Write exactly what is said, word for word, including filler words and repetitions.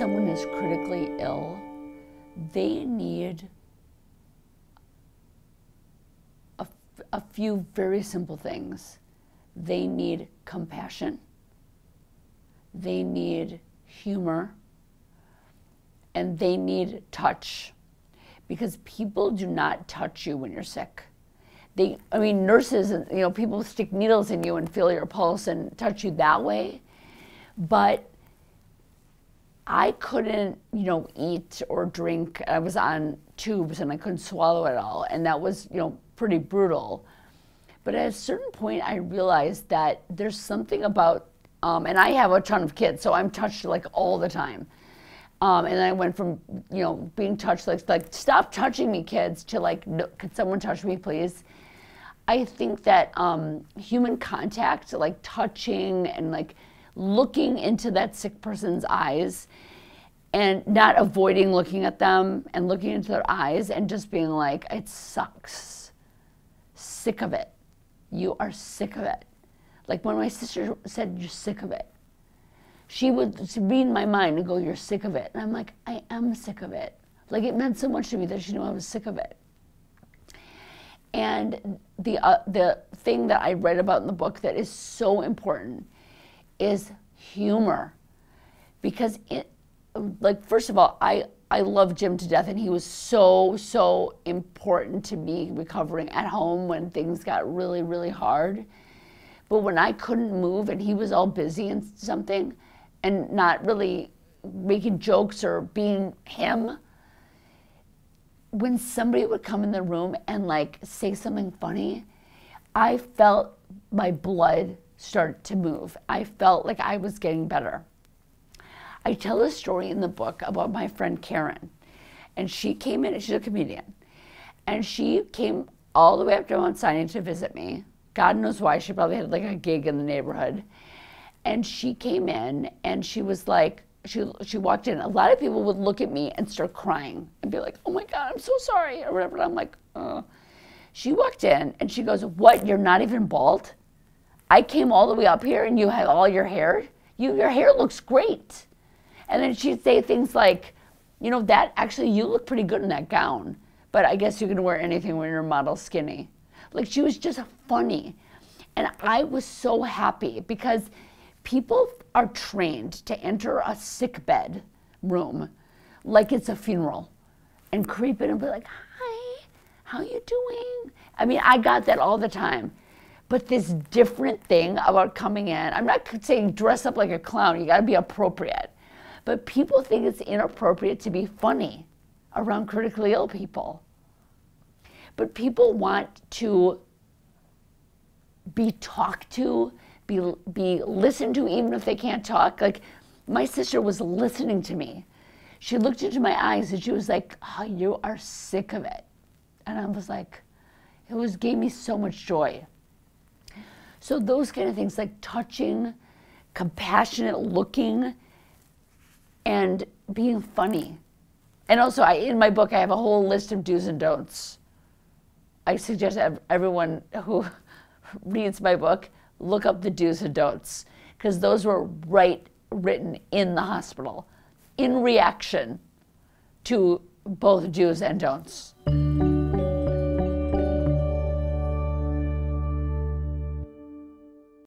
someone is critically ill, they need a, a few very simple things. They need compassion. They need humor. And they need touch. Because people do not touch you when you're sick. They, I mean, nurses, you know, people stick needles in you and feel your pulse and touch you that way. But I couldn't, you know, eat or drink. I was on tubes and I couldn't swallow it all. And that was, you know, pretty brutal. But at a certain point, I realized that there's something about, um, and I have a ton of kids, so I'm touched like all the time. Um, and I went from, you know, being touched, like, like stop touching me, kids, to like, no, could someone touch me, please? I think that um, human contact, like touching and like looking into that sick person's eyes and not avoiding looking at them and looking into their eyes and just being like, it sucks. Sick of it. You are sick of it. Like when my sister said, you're sick of it. She would read my mind and go, you're sick of it. And I'm like, I am sick of it. Like it meant so much to me that she knew I was sick of it. And the, uh, the thing that I read about in the book that is so important is humor. Because it, like, first of all, I, I love Jim to death and he was so, so important to me recovering at home when things got really, really hard. But when I couldn't move and he was all busy and something, and not really making jokes or being him, when somebody would come in the room and like say something funny, I felt my blood start to move. I felt like I was getting better. I tell a story in the book about my friend Karen, and she came in, she's a comedian, and she came all the way up to Mount Sinai to visit me. God knows why, she probably had like a gig in the neighborhood. And she came in and she was like, she, she walked in. A lot of people would look at me and start crying and be like, oh my God, I'm so sorry, or whatever. And I'm like, oh. She walked in and she goes, what, you're not even bald? I came all the way up here and you have all your hair? You, your hair looks great. And then she'd say things like, you know, that actually, you look pretty good in that gown, but I guess you can wear anything when you're model skinny. Like she was just funny. And I was so happy because people are trained to enter a sickbed room like it's a funeral and creep in and be like, hi, how you doing? I mean, I got that all the time. But this different thing about coming in, I'm not saying dress up like a clown, you gotta be appropriate. But people think it's inappropriate to be funny around critically ill people. But people want to be talked to, be, be listened to, even if they can't talk. Like, my sister was listening to me. She looked into my eyes and she was like, oh, you are sick of it. And I was like, it was, gave me so much joy. So those kind of things, like touching, compassionate looking, and being funny. And also, I, in my book, I have a whole list of do's and don'ts. I suggest everyone who reads my book, look up the do's and don'ts, because those were right written in the hospital in reaction to both do's and don'ts.